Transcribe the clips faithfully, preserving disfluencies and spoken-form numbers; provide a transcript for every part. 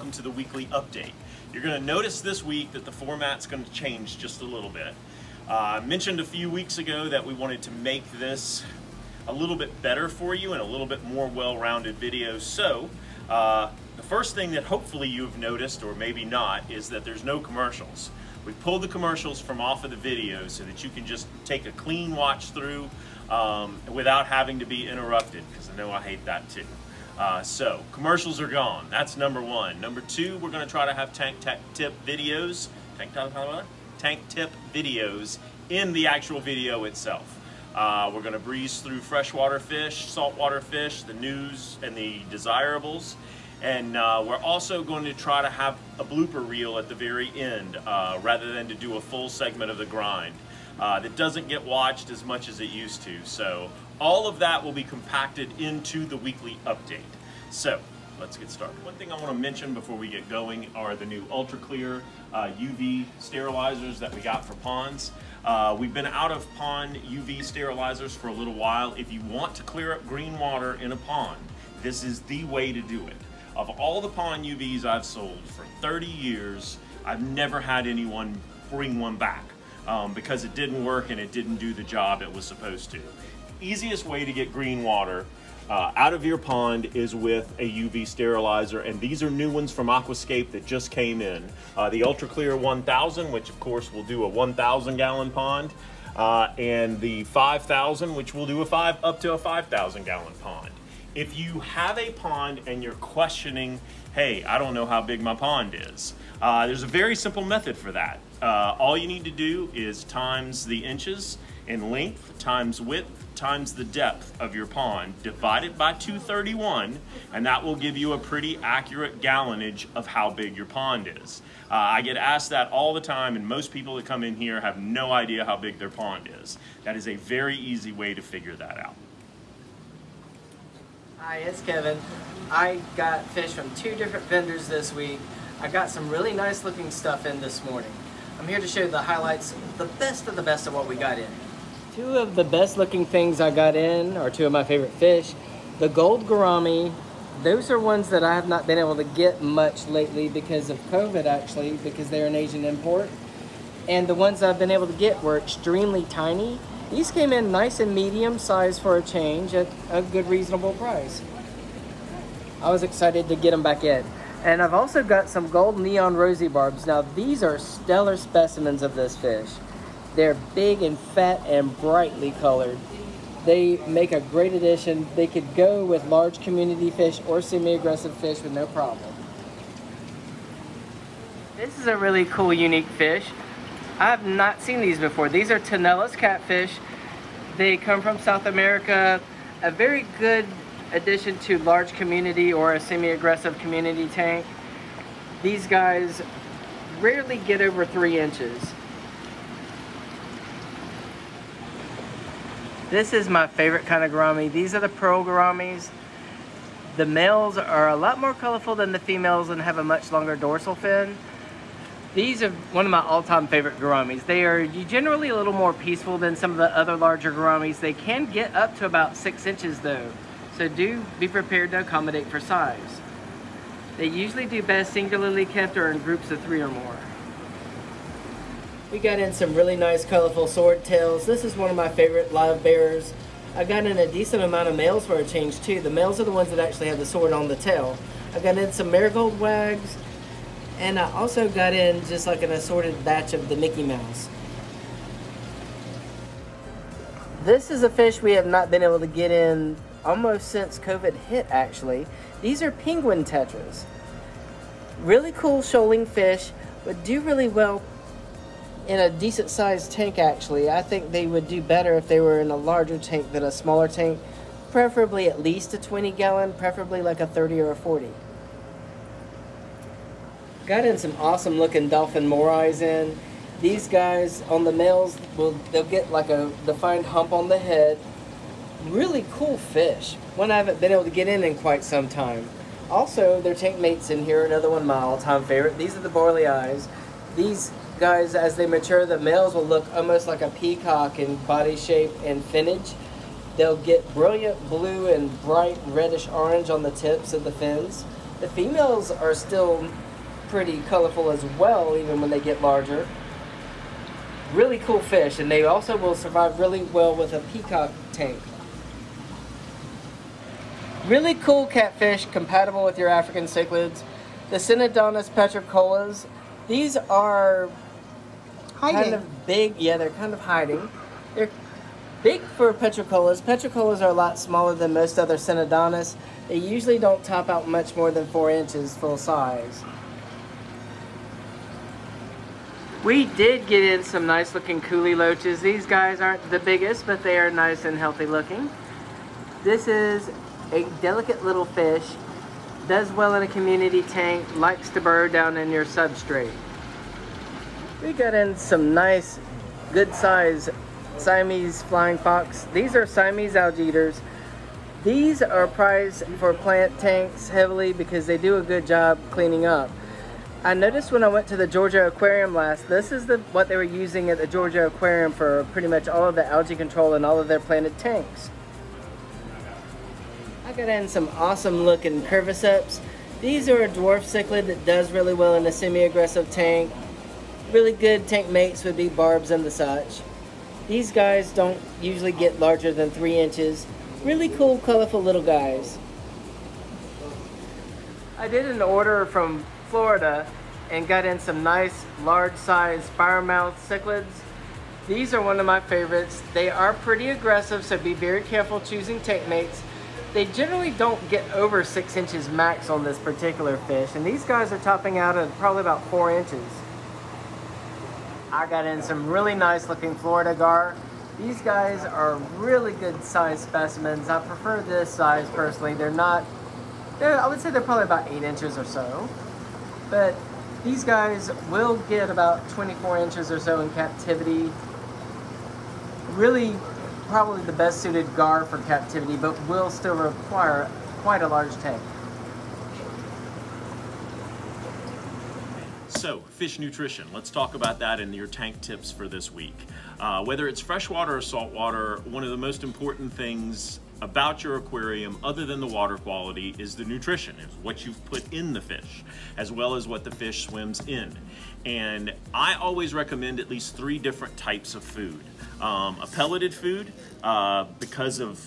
welcome to the weekly update. You're going to notice this week that the format's going to change just a little bit. Uh, I mentioned a few weeks ago that we wanted to make this a little bit better for you and a little bit more well-rounded video. So uh, the first thing that hopefully you've noticed, or maybe not, is that there's no commercials. We pulled the commercials from off of the video so that you can just take a clean watch through um, without having to be interrupted, because I know I hate that too. Uh, so commercials are gone. That's number one. Number two, we're going to try to have tank tip videos. Tank tip videos. tank tip videos in the actual video itself. Uh, we're going to breeze through freshwater fish, saltwater fish, the news and the desirables, and uh, we're also going to try to have a blooper reel at the very end uh, rather than to do a full segment of the grind uh, that doesn't get watched as much as it used to. So all of that will be compacted into the weekly update. So let's get started. One thing I want to mention before we get going are the new Ultra Clear uh, U V sterilizers that we got for ponds. Uh, we've been out of pond U V sterilizers for a little while. If you want to clear up green water in a pond, this is the way to do it. Of all the pond U Vs I've sold for thirty years, I've never had anyone bring one back um, because it didn't work and it didn't do the job it was supposed to. Easiest way to get green water Uh, out of your pond is with a U V sterilizer, and these are new ones from Aquascape that just came in. Uh, the Ultra Clear one thousand, which of course will do a one thousand gallon pond, uh, and the five thousand, which will do a five up to a five thousand gallon pond. If you have a pond and you're questioning, hey, I don't know how big my pond is, uh, there's a very simple method for that. Uh, all you need to do is times the inches in length, times width, times the depth of your pond, divided by two thirty-one, and that will give you a pretty accurate gallonage of how big your pond is. Uh, I get asked that all the time, and most people that come in here have no idea how big their pond is. That is a very easy way to figure that out. Hi, it's Kevin. I got fish from two different vendors this week. I got some really nice looking stuff in this morning. I'm here to show you the highlights, the best of the best of what we got in. Two of the best looking things I got in are two of my favorite fish. The gold gourami, those are ones that I have not been able to get much lately because of COVID, actually, because they're an Asian import. And the ones I've been able to get were extremely tiny. These came in nice and medium size for a change at a good reasonable price. I was excited to get them back in. And I've also got some gold neon rosy barbs. Now these are stellar specimens of this fish. They're big and fat and brightly colored. They make a great addition. They could go with large community fish or semi-aggressive fish with no problem. This is a really cool, unique fish. I've not seen these before. These are Tonella's catfish. They come from South America. A very good addition to large community or a semi-aggressive community tank. These guys rarely get over three inches. This is my favorite kind of gourami. These are the pearl gouramis. The males are a lot more colorful than the females and have a much longer dorsal fin. These are one of my all-time favorite gouramis. They are generally a little more peaceful than some of the other larger gouramis. They can get up to about six inches though, so do be prepared to accommodate for size. They usually do best singularly kept or in groups of three or more. We got in some really nice colorful sword tails. This is one of my favorite live bearers. I got in a decent amount of males for a change too. The males are the ones that actually have the sword on the tail. I got in some marigold wags, and I also got in just like an assorted batch of the Mickey Mouse. This is a fish we have not been able to get in almost since COVID hit actually. These are penguin tetras. Really cool shoaling fish, but do really well in a decent sized tank actually. I think they would do better if they were in a larger tank than a smaller tank, preferably at least a twenty gallon, preferably like a thirty or a forty. Got in some awesome looking dolphin morais in. These guys on the males, will they'll get like a defined hump on the head. Really cool fish. One I haven't been able to get in in quite some time. Also, their tank mates in here, another one of my all-time favorite. These are the barley eyes. These guys, as they mature, the males will look almost like a peacock in body shape and finnage. They'll get brilliant blue and bright reddish orange on the tips of the fins. The females are still pretty colorful as well, even when they get larger. Really cool fish, and they also will survive really well with a peacock tank. Really cool catfish compatible with your African cichlids. The Synodontis petricolas. These are hiding. Kind of big. Yeah, they're kind of hiding. They're big for petricolas. Petricolas are a lot smaller than most other Synodontis. They usually don't top out much more than four inches full size. We did get in some nice looking coolie loaches. These guys aren't the biggest, but they are nice and healthy looking. This is a delicate little fish. Does well in a community tank. Likes to burrow down in your substrate. We got in some nice, good size Siamese Flying Fox. These are Siamese Algae Eaters. These are prized for plant tanks heavily because they do a good job cleaning up. I noticed when I went to the Georgia Aquarium last, this is the, what they were using at the Georgia Aquarium for pretty much all of the algae control and all of their planted tanks. I got in some awesome looking Curviceps. These are a dwarf cichlid that does really well in a semi-aggressive tank. Really good tank mates would be barbs and the such. These guys don't usually get larger than three inches. Really cool, colorful little guys. I did an order from Florida and got in some nice large size firemouth cichlids. These are one of my favorites. They are pretty aggressive, so be very careful choosing tank mates. They generally don't get over six inches max on this particular fish, and these guys are topping out at probably about four inches. I got in some really nice looking Florida gar. These guys are really good sized specimens. I prefer this size personally. They're not, they're, I would say they're probably about eight inches or so. But these guys will get about twenty-four inches or so in captivity. Really probably the best suited gar for captivity, but will still require quite a large tank. So, fish nutrition. Let's talk about that and your tank tips for this week. Uh, whether it's freshwater or saltwater, one of the most important things about your aquarium, other than the water quality, is the nutrition, is what you've put in the fish, as well as what the fish swims in. And I always recommend at least three different types of food. Um, a pelleted food, uh, because of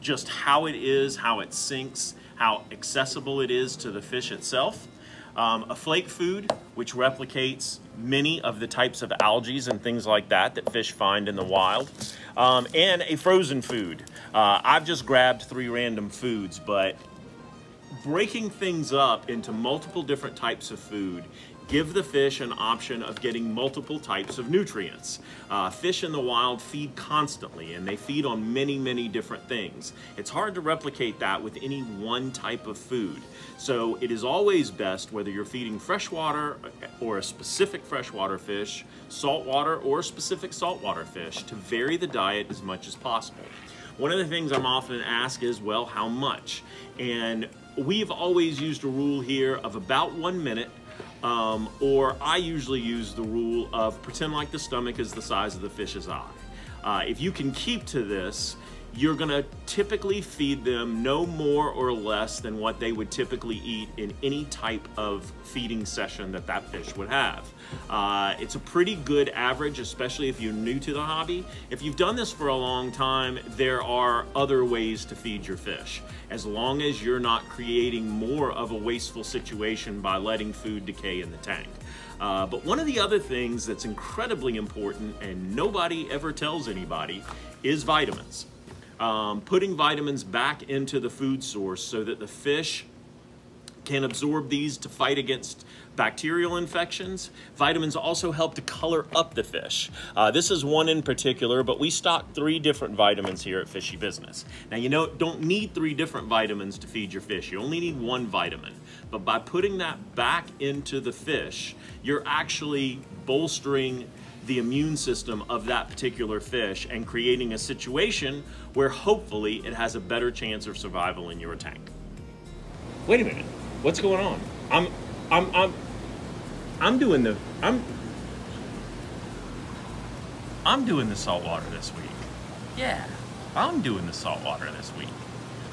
just how it is, how it sinks, how accessible it is to the fish itself. Um, a flake food, which replicates many of the types of algae and things like that that fish find in the wild, um, and a frozen food. Uh, I've just grabbed three random foods, but breaking things up into multiple different types of food give the fish an option of getting multiple types of nutrients. Uh, fish in the wild feed constantly, and they feed on many, many different things. It's hard to replicate that with any one type of food. So it is always best, whether you're feeding freshwater or a specific freshwater fish, saltwater or a specific saltwater fish, to vary the diet as much as possible. One of the things I'm often asked is, well, how much? And we've always used a rule here of about one minute Um, or I usually use the rule of pretend like the stomach is the size of the fish's eye. Uh, if you can keep to this, you're gonna typically feed them no more or less than what they would typically eat in any type of feeding session that that fish would have. Uh, it's a pretty good average, especially if you're new to the hobby. If you've done this for a long time, there are other ways to feed your fish, as long as you're not creating more of a wasteful situation by letting food decay in the tank. Uh, but one of the other things that's incredibly important, and nobody ever tells anybody, is vitamins. Um, putting vitamins back into the food source so that the fish can absorb these to fight against bacterial infections. Vitamins also help to color up the fish. Uh, this is one in particular, but we stock three different vitamins here at Fishy Business. Now, you know, don't need three different vitamins to feed your fish. You only need one vitamin. But by putting that back into the fish, you're actually bolstering the immune system of that particular fish and creating a situation where hopefully it has a better chance of survival in your tank. Wait a minute, what's going on? I'm, I'm, I'm, I'm doing the, I'm, I'm doing the saltwater this week. Yeah, I'm doing the saltwater this week.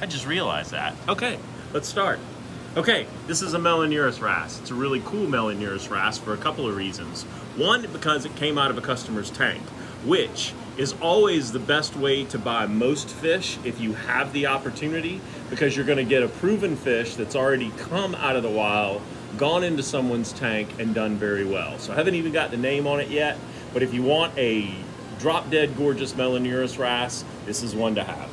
I just realized that. Okay, let's start. Okay, this is a Melanurus wrasse. It's a really cool Melanurus wrasse for a couple of reasons. One, because it came out of a customer's tank, which is always the best way to buy most fish if you have the opportunity, because you're gonna get a proven fish that's already come out of the wild, gone into someone's tank, and done very well. So I haven't even got the name on it yet, but if you want a drop-dead gorgeous Melanurus wrasse, this is one to have.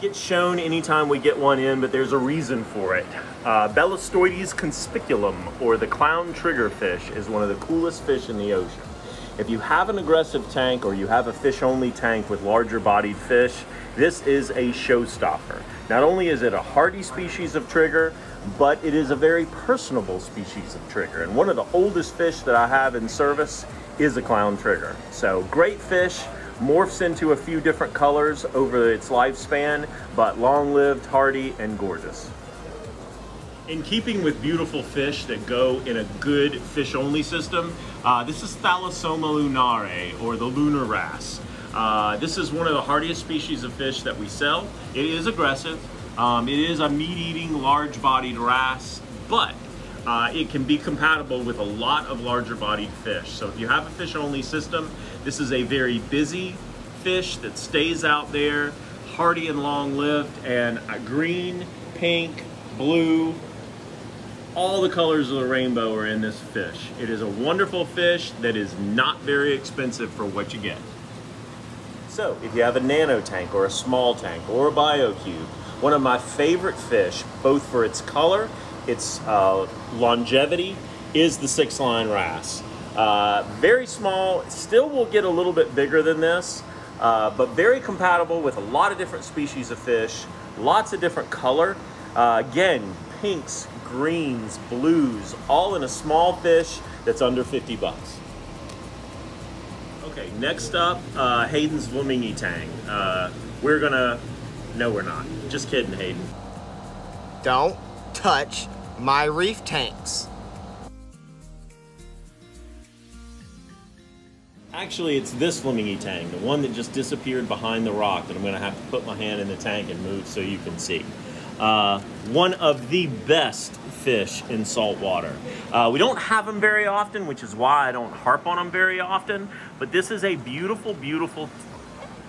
Gets shown anytime we get one in, but there's a reason for it. Uh, Bellistoides conspiculum, or the clown triggerfish, is one of the coolest fish in the ocean. If you have an aggressive tank or you have a fish-only tank with larger-bodied fish, this is a showstopper. Not only is it a hardy species of trigger, but it is a very personable species of trigger. And one of the oldest fish that I have in service is a clown trigger. So great fish. Morphs into a few different colors over its lifespan, but long-lived, hardy, and gorgeous. In keeping with beautiful fish that go in a good fish-only system, uh, this is Thalassoma lunare, or the lunar wrasse. Uh, this is one of the hardiest species of fish that we sell. It is aggressive. Um, it is a meat-eating, large-bodied wrasse, but Uh, it can be compatible with a lot of larger bodied fish. So if you have a fish only system, this is a very busy fish that stays out there, hardy and long lived, and a green, pink, blue, all the colors of the rainbow are in this fish. It is a wonderful fish that is not very expensive for what you get. So if you have a nano tank or a small tank or a biocube, one of my favorite fish, both for its color, its uh, longevity, is the six line wrasse. Uh, very small, still will get a little bit bigger than this, uh, but very compatible with a lot of different species of fish, lots of different color. Uh, again, pinks, greens, blues, all in a small fish that's under fifty bucks. Okay, next up, uh, Hayden's Flamingi Tang. Uh, we're gonna, no we're not, just kidding Hayden. Don't touch my reef tanks. Actually, it's this Flamingi Tang, the one that just disappeared behind the rock, that I'm going to have to put my hand in the tank and move so you can see. Uh, one of the best fish in salt water. Uh, we don't have them very often, which is why I don't harp on them very often, but this is a beautiful, beautiful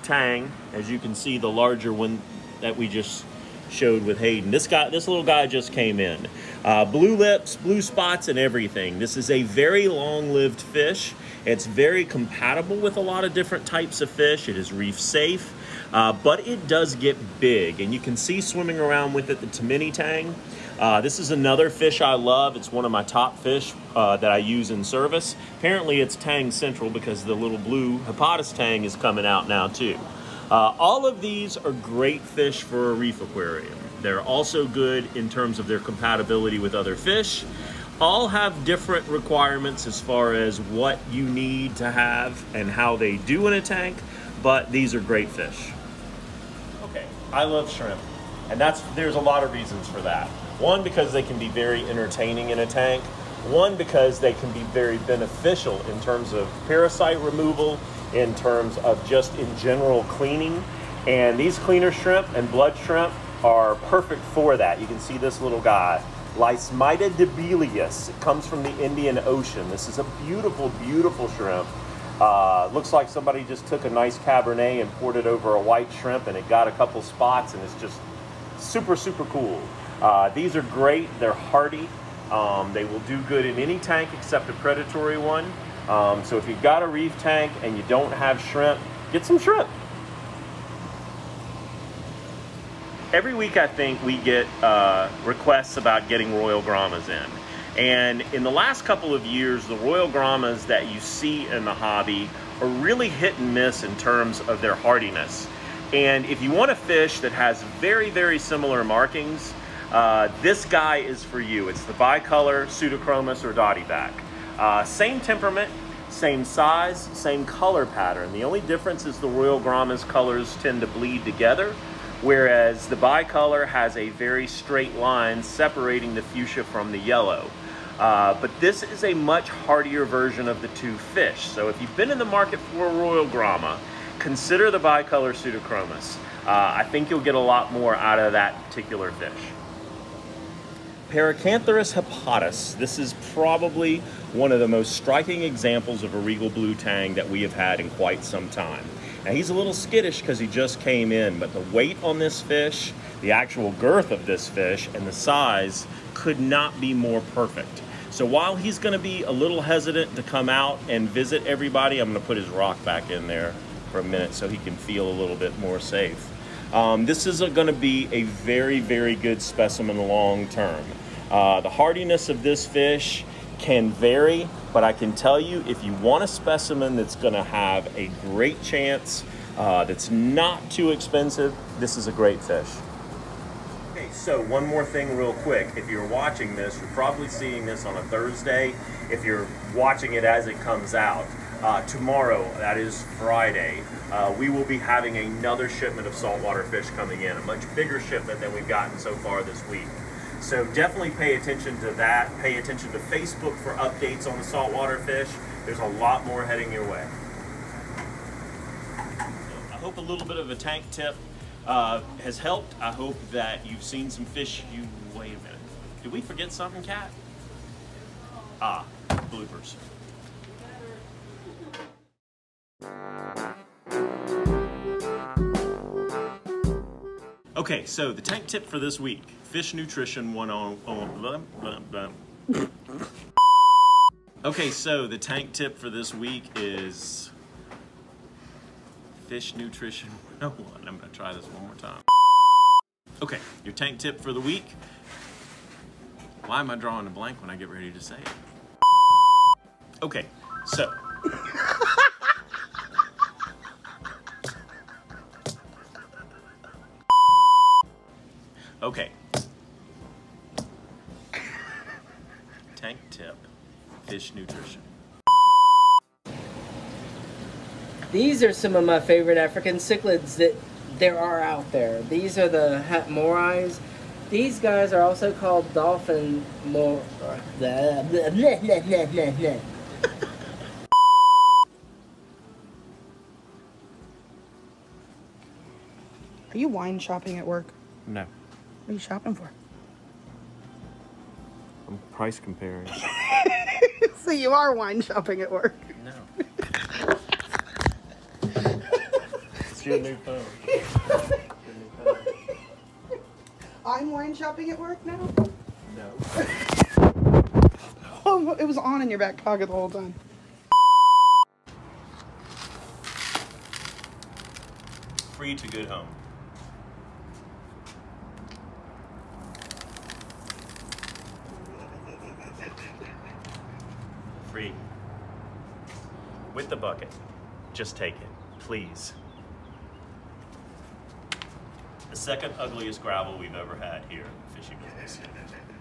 tang, as you can see the larger one that we just showed with Hayden. This guy, this little guy just came in. Uh, blue lips, blue spots, and everything. This is a very long-lived fish. It's very compatible with a lot of different types of fish. It is reef safe, uh, but it does get big, and you can see swimming around with it the Tamini Tang. Uh, this is another fish I love. It's one of my top fish uh, that I use in service. Apparently it's Tang Central because the little blue Hippatus Tang is coming out now too. Uh, all of these are great fish for a reef aquarium. They're also good in terms of their compatibility with other fish. All have different requirements as far as what you need to have and how they do in a tank, but these are great fish. Okay, I love shrimp, and that's there's a lot of reasons for that. One, because they can be very entertaining in a tank. One, because they can be very beneficial in terms of parasite removal, in terms of just in general cleaning. And these cleaner shrimp and blood shrimp are perfect for that. You can see this little guy, Lysmata debelius. It comes from the Indian Ocean. This is a beautiful, beautiful shrimp. Uh, looks like somebody just took a nice Cabernet and poured it over a white shrimp, and it got a couple spots, and it's just super, super cool. Uh, these are great, they're hardy. Um, they will do good in any tank except a predatory one. Um, so if you've got a reef tank and you don't have shrimp, get some shrimp. Every week I think we get uh, requests about getting royal grammas in. And in the last couple of years, the royal grammas that you see in the hobby are really hit and miss in terms of their hardiness. And if you want a fish that has very, very similar markings, uh, this guy is for you. It's the bicolor, Pseudochromis, or dottyback. Uh, same temperament, same size, same color pattern. The only difference is the royal gramma's colors tend to bleed together, whereas the bicolor has a very straight line separating the fuchsia from the yellow. Uh, but this is a much hardier version of the two fish. So if you've been in the market for a royal gramma, consider the bicolor Pseudochromis. Uh, I think you'll get a lot more out of that particular fish. Paracanthurus hippatus. This is probably one of the most striking examples of a regal blue tang that we have had in quite some time. Now he's a little skittish because he just came in, but the weight on this fish, the actual girth of this fish, and the size could not be more perfect. So while he's going to be a little hesitant to come out and visit everybody, I'm going to put his rock back in there for a minute so he can feel a little bit more safe. Um, this is going to be a very, very good specimen long term. Uh, the hardiness of this fish can vary, but I can tell you, if you want a specimen that's going to have a great chance, uh, that's not too expensive, this is a great fish. So one more thing real quick, if you're watching this, you're probably seeing this on a Thursday. If you're watching it as it comes out, uh, tomorrow, that is Friday, uh, we will be having another shipment of saltwater fish coming in, a much bigger shipment than we've gotten so far this week. So definitely pay attention to that. Pay attention to Facebook for updates on the saltwater fish. There's a lot more heading your way. I hope a little bit of a tank tip Uh, has helped. I hope that you've seen some fish you... Wait a minute. Did we forget something, Kat? Ah, bloopers. Okay, so the tank tip for this week. Fish Nutrition one oh one. Okay, so the tank tip for this week is... Fish Nutrition one oh one. I'm going to try this one more time. Okay, your tank tip for the week. Why am I drawing a blank when I get ready to say it? Okay, so. Okay. Tank tip, Fish Nutrition. These are some of my favorite African cichlids that there are out there. These are the hatmorais. These guys are also called dolphin more. Are you wine shopping at work? No. What are you shopping for? I'm price comparing. So you are wine shopping at work? No. Your new phone. Your new phone. I'm wine shopping at work now? No. Oh, it was on in your back pocket the whole time. Free to good home. Free. With the bucket. Just take it, please. The second ugliest gravel we've ever had here at Fishy Business.